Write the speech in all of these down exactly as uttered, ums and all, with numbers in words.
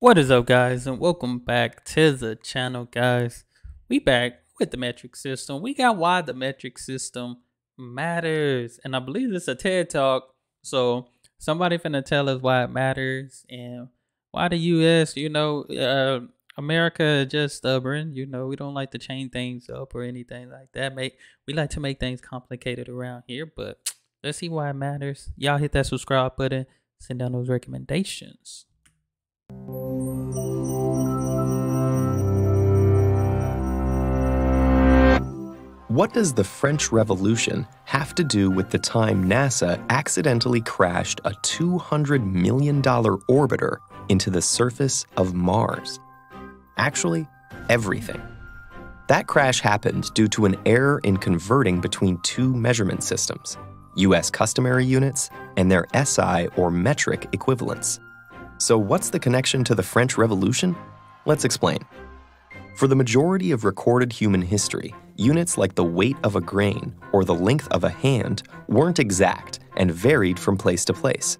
What is up, guys, and welcome back to the channel, guys. We back with the metric system. We got why the metric system matters, and I believe it's a TED talk, so somebody finna tell us why it matters and why the U S, you know, uh, America is just stubborn. You know, we don't like to chain things up or anything like that. Make we like to make things complicated around here, but let's see why it matters. Y'all hit that subscribe button, send down those recommendations. What does the French Revolution have to do with the time NASA accidentally crashed a two hundred million dollar orbiter into the surface of Mars? Actually, everything. That crash happened due to an error in converting between two measurement systems, U S customary units and their S I or metric equivalents. So what's the connection to the French Revolution? Let's explain. For the majority of recorded human history, units like the weight of a grain or the length of a hand weren't exact and varied from place to place.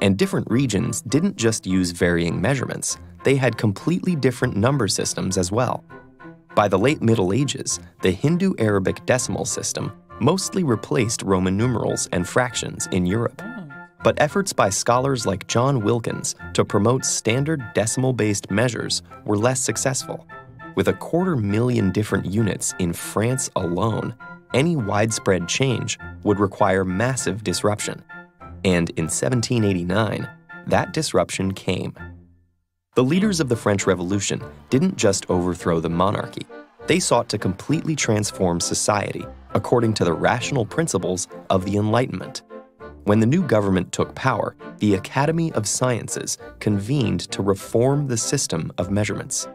And different regions didn't just use varying measurements, they had completely different number systems as well. By the late Middle Ages, the Hindu-Arabic decimal system mostly replaced Roman numerals and fractions in Europe. But efforts by scholars like John Wilkins to promote standard decimal-based measures were less successful. With a quarter million different units in France alone, any widespread change would require massive disruption. And in seventeen eighty-nine, that disruption came. The leaders of the French Revolution didn't just overthrow the monarchy. They sought to completely transform society according to the rational principles of the Enlightenment. When the new government took power, the Academy of Sciences convened to reform the system of measurements.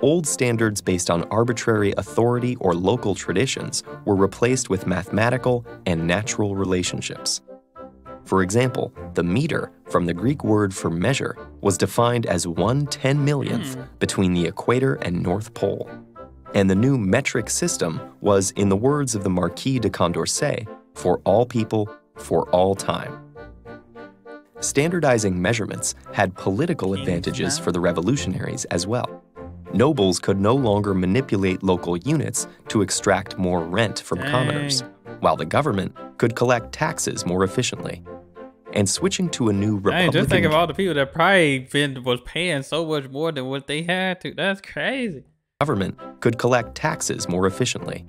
Old standards based on arbitrary authority or local traditions were replaced with mathematical and natural relationships. For example, the meter, from the Greek word for measure, was defined as one ten millionth between the equator and North Pole. And the new metric system was, in the words of the Marquis de Condorcet, for all people, for all time. Standardizing measurements had political advantages for the revolutionaries as well. Nobles could no longer manipulate local units to extract more rent from Dang. commoners, while the government could collect taxes more efficiently. And switching to a new Republican... Dang, just think of all the people that probably been, was paying so much more than what they had to. That's crazy. Government could collect taxes more efficiently.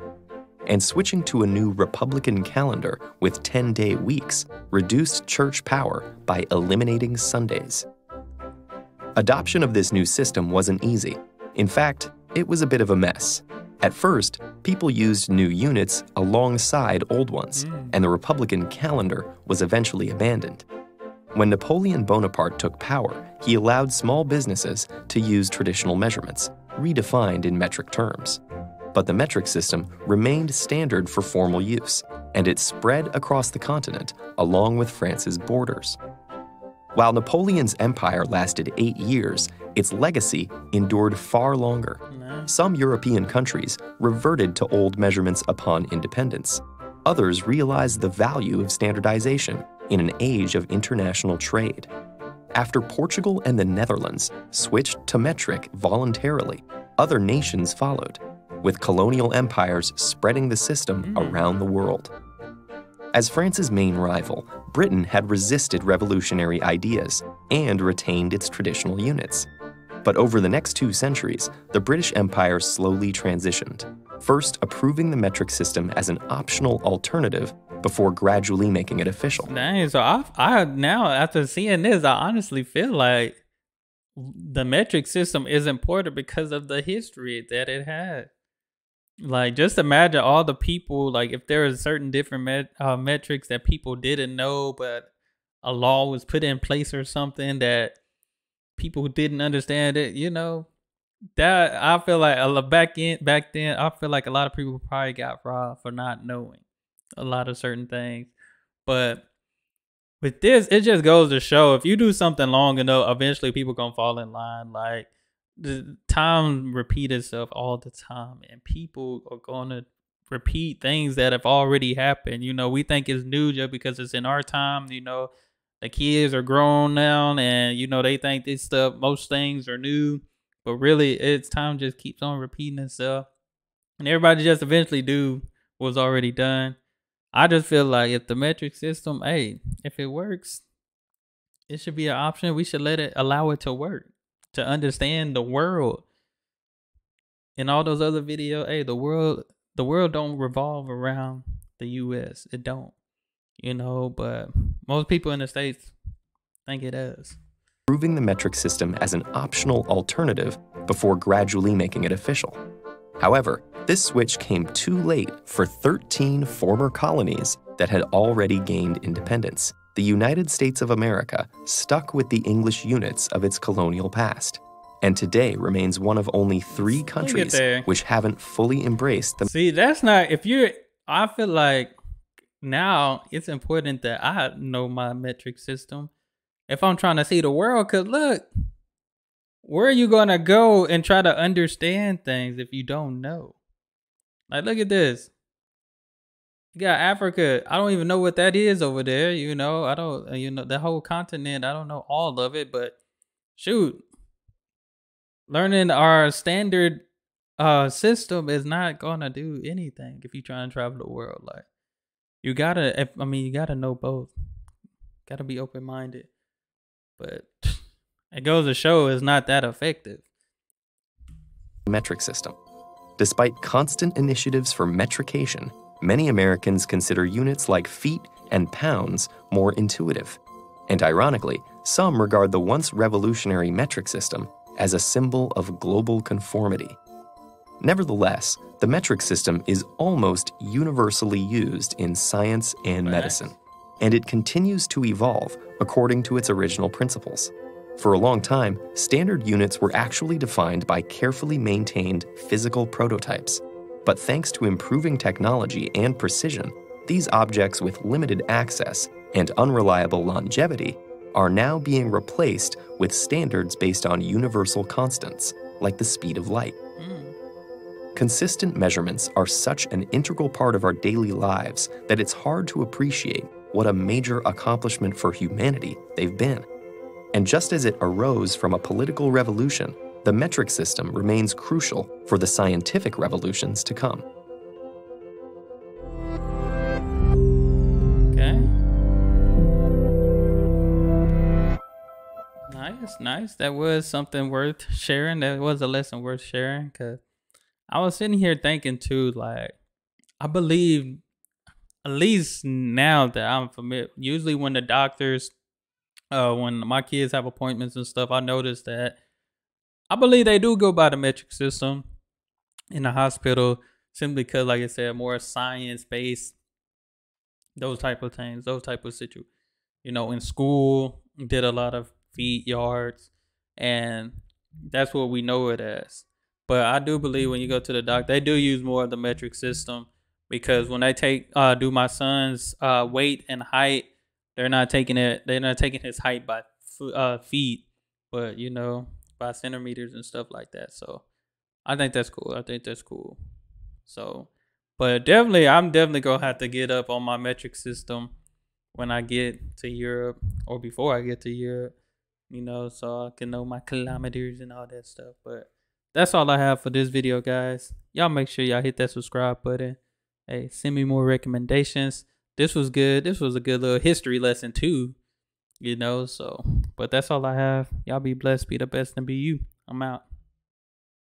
And switching to a new Republican calendar with ten-day weeks reduced church power by eliminating Sundays. Adoption of this new system wasn't easy. In fact, it was a bit of a mess. At first, people used new units alongside old ones, and the Republican calendar was eventually abandoned. When Napoleon Bonaparte took power, he allowed small businesses to use traditional measurements, redefined in metric terms. But the metric system remained standard for formal use, and it spread across the continent along with France's borders. While Napoleon's empire lasted eight years, its legacy endured far longer. Some European countries reverted to old measurements upon independence. Others realized the value of standardization in an age of international trade. After Portugal and the Netherlands switched to metric voluntarily, other nations followed, with colonial empires spreading the system around the world. As France's main rival, Britain had resisted revolutionary ideas and retained its traditional units. But over the next two centuries, the British Empire slowly transitioned, first approving the metric system as an optional alternative before gradually making it official. Dang, so I, I, now after seeing this, I honestly feel like the metric system is important because of the history that it had. Like, just imagine all the people, like, if there are certain different met, uh, metrics that people didn't know, but a law was put in place or something that people didn't understand it, you know, that I feel like a back in back then, I feel like a lot of people probably got robbed for not knowing a lot of certain things. But with this, it just goes to show if you do something long enough, eventually people gonna fall in line. Like, the time repeats itself all the time, and people are going to repeat things that have already happened. You know, we think it's new just because it's in our time. You know, The kids are grown now, and you know they think this stuff, most things are new, but really, it's time just keeps on repeating itself, and everybody just eventually do what's already done. I just feel like if the metric system, hey, if it works, it should be an option. We should let it, allow it to work, to understand the world. And all those other videos, hey, the world, the world don't revolve around the U S. It don't, you know, but most people in the States think it does. Proving the metric system as an optional alternative before gradually making it official. However, this switch came too late for thirteen former colonies that had already gained independence. The United States of America stuck with the English units of its colonial past, and today remains one of only three countries which haven't fully embraced them. See, that's not, if you're, I feel like now it's important that I know my metric system if I'm trying to see the world, because look, where are you going to go and try to understand things if you don't know? Like, look at this. You got Africa. I don't even know what that is over there. You know, I don't, you know, the whole continent, I don't know all of it, but shoot, learning our standard uh, system is not going to do anything if you try and travel the world. Like, you got to, I mean, you got to know both. Got to be open-minded. But it goes to show it's not that effective. Metric system. Despite constant initiatives for metrication, many Americans consider units like feet and pounds more intuitive. And ironically, some regard the once revolutionary metric system as a symbol of global conformity. Nevertheless, the metric system is almost universally used in science and medicine, and it continues to evolve according to its original principles. For a long time, standard units were actually defined by carefully maintained physical prototypes. But thanks to improving technology and precision, these objects with limited access and unreliable longevity are now being replaced with standards based on universal constants, like the speed of light. Mm. Consistent measurements are such an integral part of our daily lives that it's hard to appreciate what a major accomplishment for humanity they've been. And just as it arose from a political revolution, the metric system remains crucial for the scientific revolutions to come. Okay. Nice, nice. That was something worth sharing. That was a lesson worth sharing. Cause I was sitting here thinking too, like, I believe, at least now that I'm familiar, usually when the doctors, uh, when my kids have appointments and stuff, I noticed that I believe they do go by the metric system in the hospital simply because, like I said, more science-based, those type of things, those type of situations. You know, in school, did a lot of feet, yards, and that's what we know it as. But I do believe when you go to the doctor, they do use more of the metric system because when they take uh, do my son's uh, weight and height, they're not taking it. They're not taking his height by uh, feet, but you know, by centimeters and stuff like that. So I think that's cool. I think that's cool. So, but definitely, I'm definitely gonna have to get up on my metric system when I get to Europe or before I get to Europe, you know, so I can know my kilometers and all that stuff. But that's all I have for this video, guys. Y'all make sure y'all hit that subscribe button. Hey, send me more recommendations. This was good. This was a good little history lesson too, you know, so. But that's all I have. Y'all be blessed, be the best, and be you. I'm out.